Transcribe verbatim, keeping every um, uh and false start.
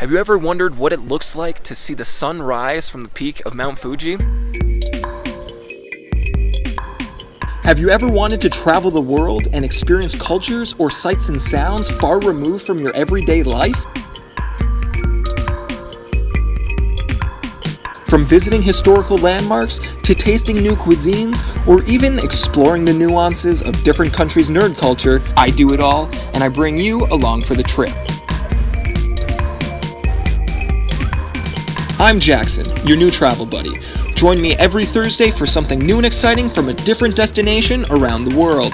Have you ever wondered what it looks like to see the sun rise from the peak of Mount Fuji? Have you ever wanted to travel the world and experience cultures or sights and sounds far removed from your everyday life? From visiting historical landmarks to tasting new cuisines or even exploring the nuances of different countries' nerd culture, I do it all and I bring you along for the trip. I'm Jackson, your new travel buddy. Join me every Thursday for something new and exciting from a different destination around the world.